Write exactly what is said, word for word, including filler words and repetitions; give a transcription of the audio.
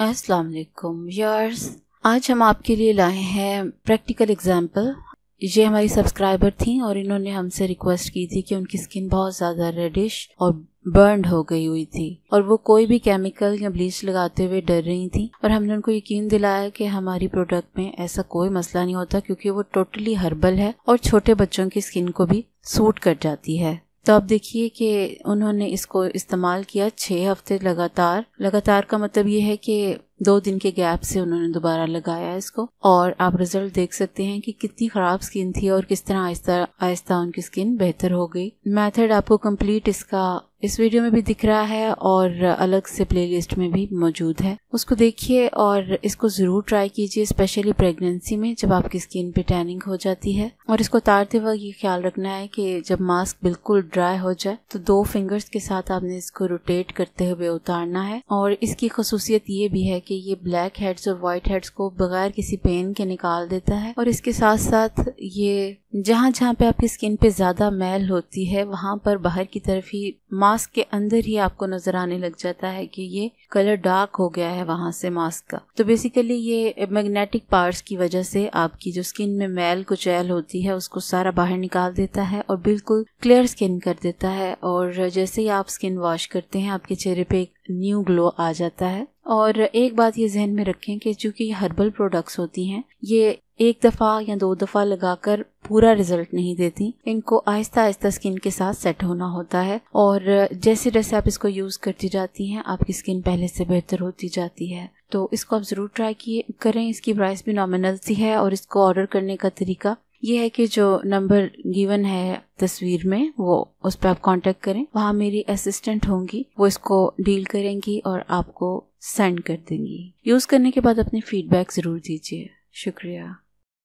अस्सलाम वालेकुम यार्स, आज हम आपके लिए लाए हैं प्रैक्टिकल एग्जाम्पल। ये हमारी सब्सक्राइबर थी और इन्होंने हमसे रिक्वेस्ट की थी कि उनकी स्किन बहुत ज़्यादा रेडिश और बर्न्ड हो गई हुई थी और वो कोई भी केमिकल या ब्लीच लगाते हुए डर रही थी, और हमने उनको यकीन दिलाया कि हमारी प्रोडक्ट में ऐसा कोई मसला नहीं होता क्योंकि वो टोटली हर्बल है और छोटे बच्चों की स्किन को भी सूट कर जाती है। तो आप देखिए कि उन्होंने इसको इस्तेमाल किया छः हफ्ते लगातार। लगातार का मतलब ये है कि दो दिन के गैप से उन्होंने दोबारा लगाया इसको, और आप रिजल्ट देख सकते हैं कि कितनी खराब स्किन थी और किस तरह आहिस्ता आहिस्ता उनकी स्किन बेहतर हो गई। मेथड आपको कंप्लीट इसका इस वीडियो में भी दिख रहा है और अलग से प्लेलिस्ट में भी मौजूद है, उसको देखिए और इसको जरूर ट्राई कीजिए, स्पेशली प्रेगनेंसी में जब आपकी स्किन पे टैनिंग हो जाती है। और इसको उतारते वक्त ये ख्याल रखना है कि जब मास्क बिल्कुल ड्राई हो जाए तो दो फिंगर्स के साथ आपने इसको रोटेट करते हुए उतारना है। और इसकी खसूसियत ये भी है कि ये ब्लैक हेड्स और वाइट हेड्स को बगैर किसी पेन के निकाल देता है, और इसके साथ साथ ये जहाँ जहाँ पे आपकी स्किन पे ज्यादा मैल होती है वहाँ पर बाहर की तरफ ही मास्क के अंदर ही आपको नजर आने लग जाता है कि ये कलर डार्क हो गया है वहाँ से मास्क का। तो बेसिकली ये मैग्नेटिक पार्ट्स की वजह से आपकी जो स्किन में मैल कुचैल होती है उसको सारा बाहर निकाल देता है और बिल्कुल क्लियर स्किन कर देता है, और जैसे ही आप स्किन वॉश करते हैं आपके चेहरे पे एक न्यू ग्लो आ जाता है। और एक बात ये जहन में रखें कि चूंकि ये हर्बल प्रोडक्ट्स होती हैं, ये एक दफ़ा या दो दफ़ा लगाकर पूरा रिजल्ट नहीं देती, इनको आहिस्ता आहिस्ता स्किन के साथ सेट होना होता है, और जैसे जैसे आप इसको यूज़ करती जाती हैं आपकी स्किन पहले से बेहतर होती जाती है। तो इसको आप ज़रूर ट्राई किए करें, इसकी प्राइस भी नॉमिनल सी है। और इसको ऑर्डर करने का तरीका ये है कि जो नंबर गिवन है तस्वीर में वो उस पर आप कांटेक्ट करें, वहाँ मेरी असिस्टेंट होंगी, वो इसको डील करेंगी और आपको सेंड कर देंगी। यूज़ करने के बाद अपने फीडबैक ज़रूर दीजिए। शुक्रिया।